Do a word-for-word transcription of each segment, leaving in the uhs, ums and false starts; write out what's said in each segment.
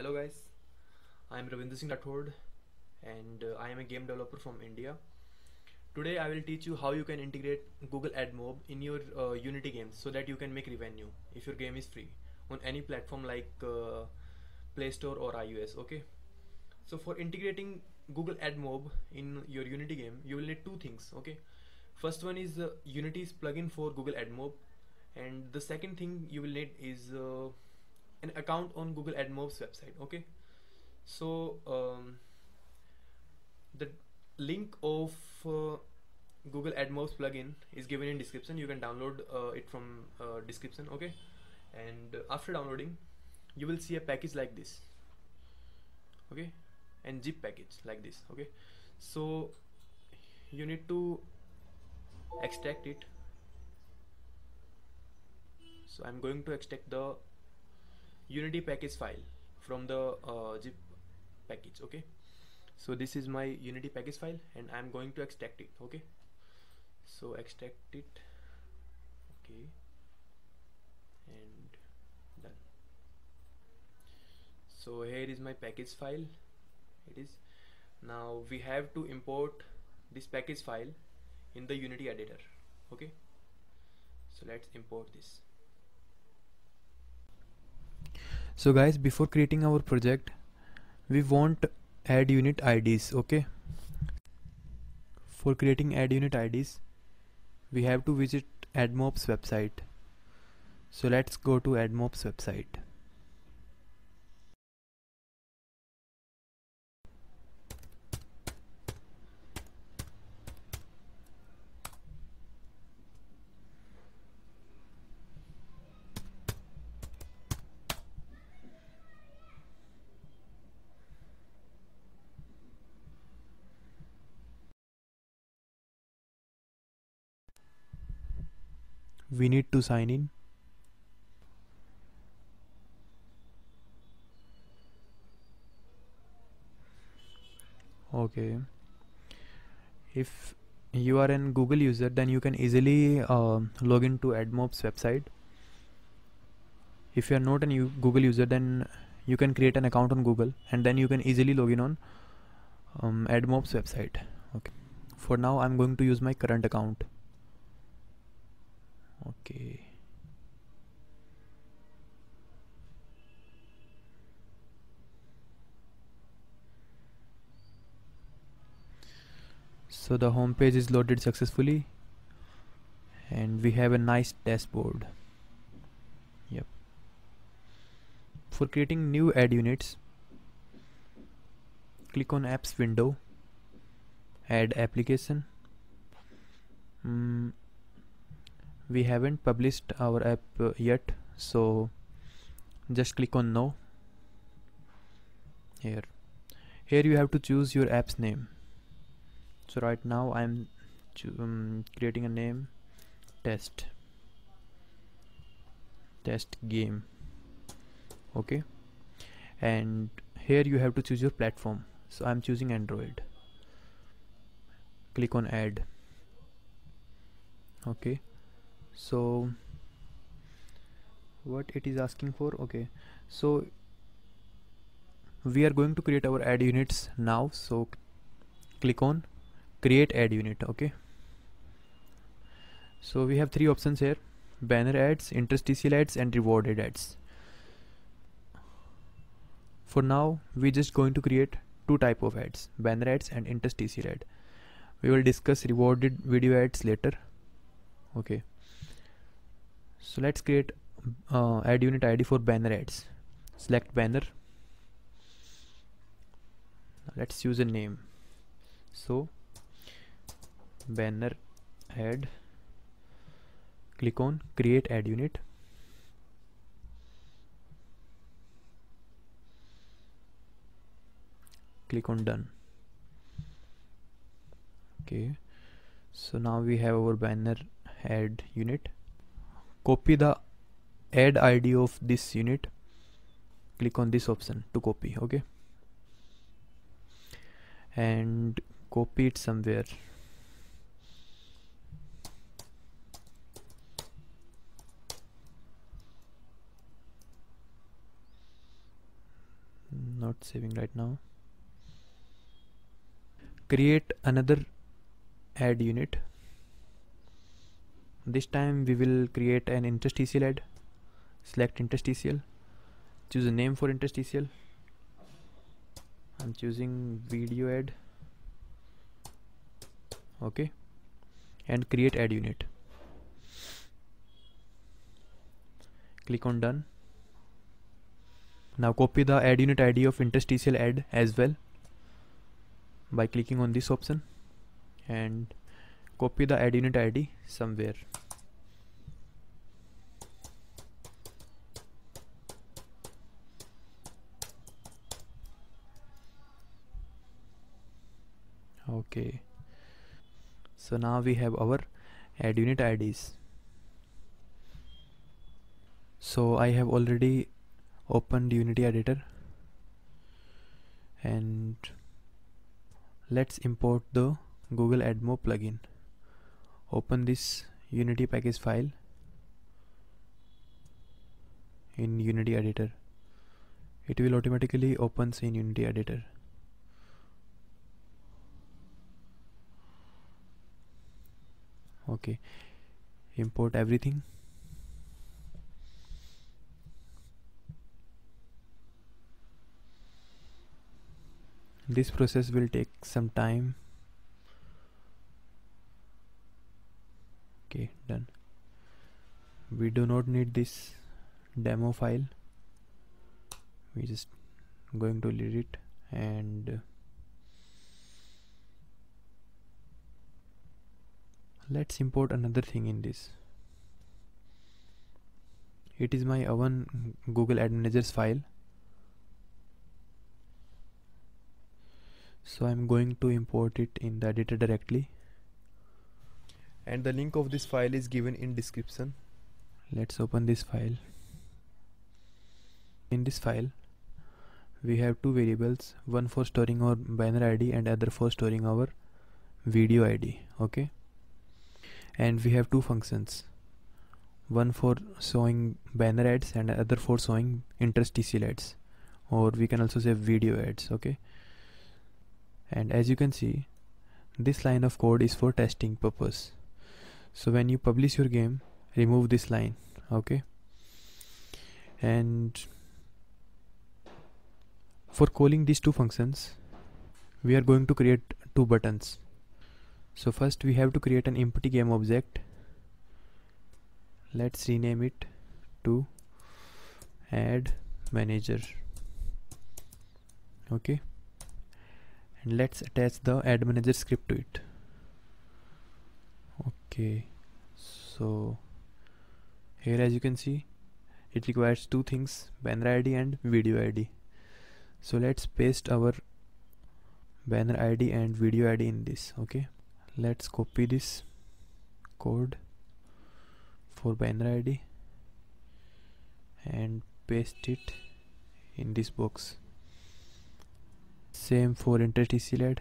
Hello guys, I am Ravindu Singh Rathod and uh, I am a game developer from India. Today I will teach you how you can integrate Google AdMob in your uh, Unity games so that you can make revenue if your game is free on any platform like uh, Play Store or iOS. Okay, so for integrating Google AdMob in your Unity game you will need two things. Okay, first one is uh, Unity's plugin for Google AdMob, and the second thing you will need is uh, an account on Google AdMob's website. Okay, so um, the link of uh, Google AdMob's plugin is given in description. You can download uh, it from uh, description. Okay, and uh, after downloading you will see a package like this, okay, and zip package like this. Okay, so you need to extract it. So I'm going to extract the Unity package file from the uh, zip package. Okay, so this is my Unity package file and I'm going to extract it. Okay, so extract it. Okay, and done. So here is my package file. It is now we have to import this package file in the Unity editor. Okay, so let's import this. So guys, before creating our project we want add unit I Ds. Okay, for creating add unit I Ds we have to visit AdMob's website. So let's go to AdMob's website. We need to sign in. Okay, if you are an Google user then you can easily uh, log in to AdMob's website. If you are not a new Google user then you can create an account on Google and then you can easily log in on um, AdMob's website. Okay, for now I'm going to use my current account. Okay, so the home page is loaded successfully and we have a nice dashboard. Yep, for creating new ad units click on apps window, add application. mm, We haven't published our app uh, yet, so just click on no. Here here you have to choose your app's name. So right now I'm um, creating a name, test test game. Okay, and here you have to choose your platform, so I'm choosing Android. Click on add. Okay, so what it is asking for. Okay, so we are going to create our ad units now, so click on create ad unit. Okay, so we have three options here: banner ads, interstitial ads and rewarded ads. For now we just going to create two type of ads, banner ads and interstitial ad. We will discuss rewarded video ads later. Okay, so let's create uh, ad unit I D for banner ads. Select banner. Let's choose a name. So banner ad. Click on create ad unit. Click on done. Okay, so now we have our banner ad unit. Copy the ad I D of this unit. Click on this option to copy. Okay, and copy it somewhere. not saving right now. Create another ad unit. This time we will create an interstitial ad. Select interstitial, choose a name for interstitial. I'm choosing video ad. Okay, and create ad unit. Click on done. Now copy the ad unit I D of interstitial ad as well by clicking on this option, and copy the ad unit I D somewhere. Okay, so now we have our ad unit I Ds. So I have already opened Unity editor, and let's import the Google AdMob plugin. Open this Unity package file in Unity editor. It will automatically open in Unity editor. Okay, import everything. This process will take some time. Okay, done. We do not need this demo file. We just going to delete it, and let's import another thing in this. It is my own Google AdManager's file. So I'm going to import it in the editor directly, and the link of this file is given in description. Let's open this file. In this file we have two variables, one for storing our banner I D and other for storing our video I D. Okay, and we have two functions, one for showing banner ads and other for showing interstitial ads, or we can also say video ads. Okay, and as you can see, this line of code is for testing purpose. So when you publish your game, remove this line. Okay, and for calling these two functions we are going to create two buttons. So first we have to create an empty game object. Let's rename it to Ad Manager. Okay, and let's attach the Ad Manager script to it. Okay, so here as you can see it requires two things, banner I D and video I D. So let's paste our banner I D and video I D in this. Okay, let's copy this code for banner I D and paste it in this box. Same for interstitial ad.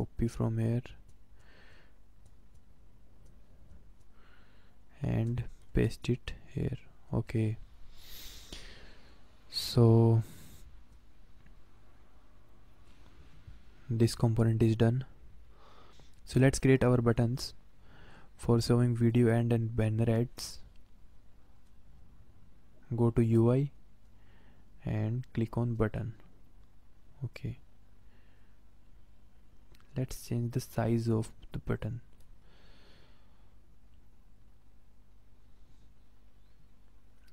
Copy from here and paste it here. Okay, so this component is done. So let's create our buttons for showing video and and banner ads. Go to U I and click on button. Okay, let's change the size of the button.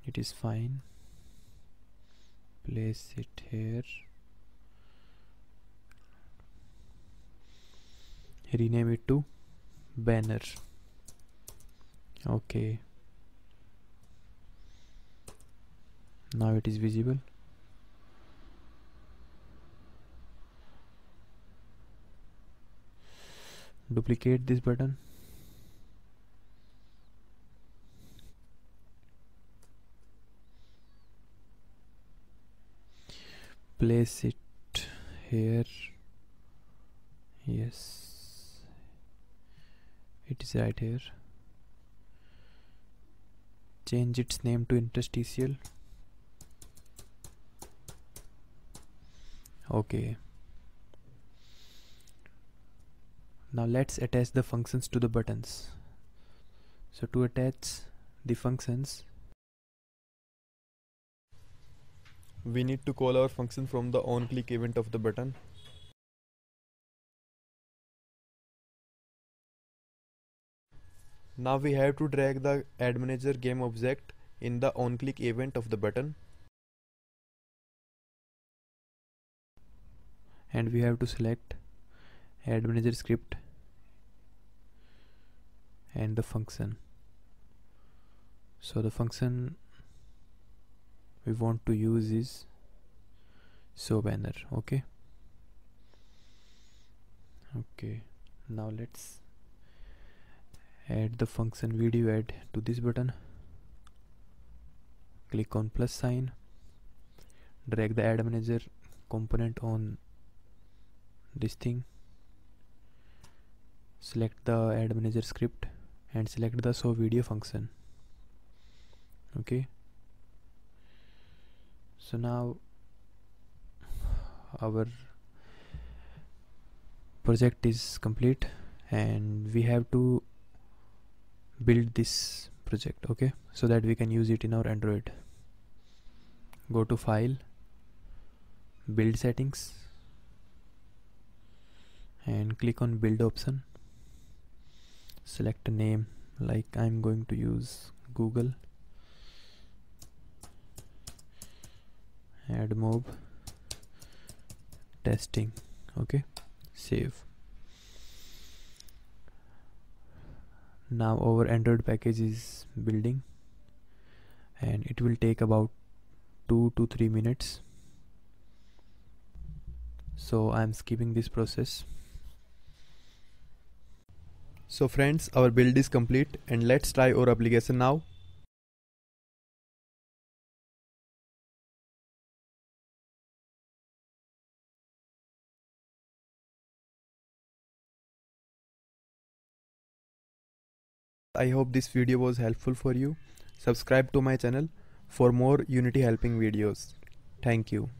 It is fine. Place it here. Rename it to banner. Okay, now it is visible. Duplicate this button. Place it here. Yes, it is right here. Change its name to interstitial Okay. Now let's attach the functions to the buttons. So to attach the functions, we need to call our function from the on-click event of the button. Now we have to drag the AdManager game object in the on-click event of the button. And we have to select AdManager script and the function. So the function we want to use is showBanner. Okay. Okay. Now let's add the function video add to this button. Click on plus sign, drag the AdManager component on this thing, select the AdManager script and select the show video function. Okay, so now our project is complete and we have to build this project, okay, so that we can use it in our Android. Go to File, Build Settings and click on Build option. Select a name, like I'm going to use Google AdMob testing. Okay, save. Now our Android package is building and it will take about two to three minutes. So I am skipping this process. So friends, our build is complete and let's try our application now. I hope this video was helpful for you. Subscribe to my channel for more Unity helping videos. Thank you.